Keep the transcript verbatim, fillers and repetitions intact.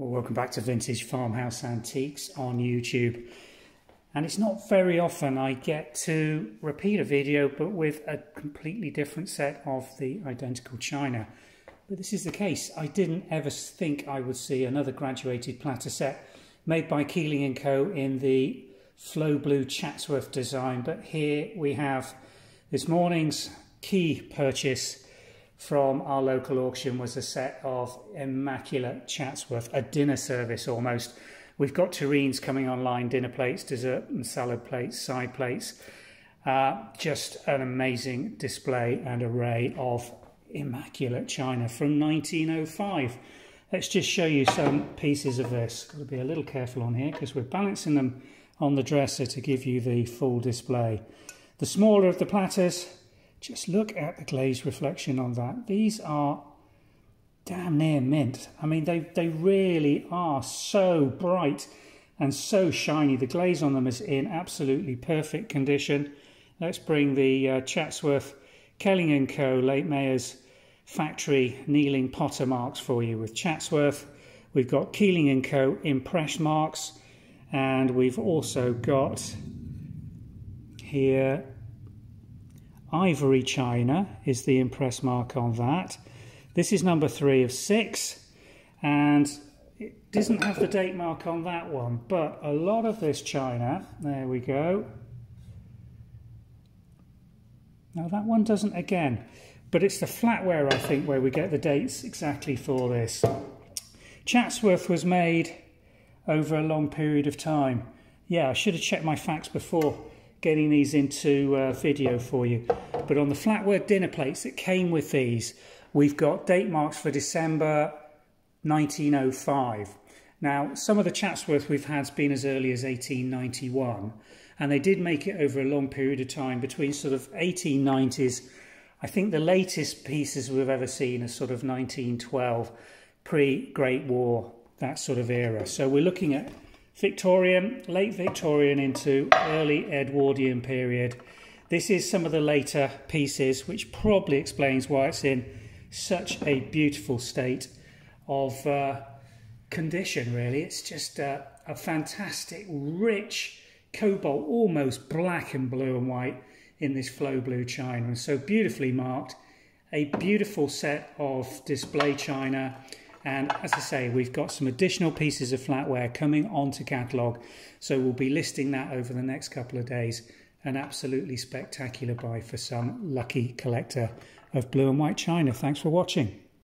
Well, welcome back to Vintage Farmhouse Antiques on YouTube. And it's not very often I get to repeat a video but with a completely different set of the identical china. But this is the case. I didn't ever think I would see another graduated platter set made by Keeling and Co in the Flow Blue Chatsworth design, but here we have this morning's key purchase from our local auction. Was a set of immaculate Chatsworth, a dinner service almost. We've got terrines coming online, dinner plates, dessert and salad plates, side plates. Uh, just an amazing display and array of immaculate china from nineteen oh five. Let's just show you some pieces of this. Got to be a little careful on here because we're balancing them on the dresser to give you the full display. The smaller of the platters, just look at the glaze reflection on that. These are damn near mint. I mean, they, they really are so bright and so shiny. The glaze on them is in absolutely perfect condition. Let's bring the uh, Chatsworth Keeling and Co Late Mayor's Factory kneeling potter marks for you. With Chatsworth, we've got Keeling and Co impressed marks, and we've also got here Ivory China is the impress mark on that. This is number three of six, and it doesn't have the date mark on that one, but a lot of this china, there we go. Now that one doesn't again, but it's the flatware, I think, where we get the dates exactly for this. Chatsworth was made over a long period of time. Yeah, I should have checked my facts before getting these into uh, video for you. But on the flatware dinner plates that came with these, we've got date marks for December nineteen oh five. Now, some of the Chatsworth we've had has been as early as eighteen ninety-one, and they did make it over a long period of time between sort of eighteen nineties. I think the latest pieces we've ever seen are sort of nineteen twelve, pre-Great War, that sort of era. So we're looking at Victorian, late Victorian into early Edwardian period. This is some of the later pieces, which probably explains why it's in such a beautiful state of uh, condition, really. It's just uh, a fantastic, rich cobalt, almost black and blue and white in this Flow Blue china, and so beautifully marked. A beautiful set of display china. And as I say, we've got some additional pieces of flatware coming onto catalogue, so we'll be listing that over the next couple of days. An absolutely spectacular buy for some lucky collector of blue and white china. Thanks for watching.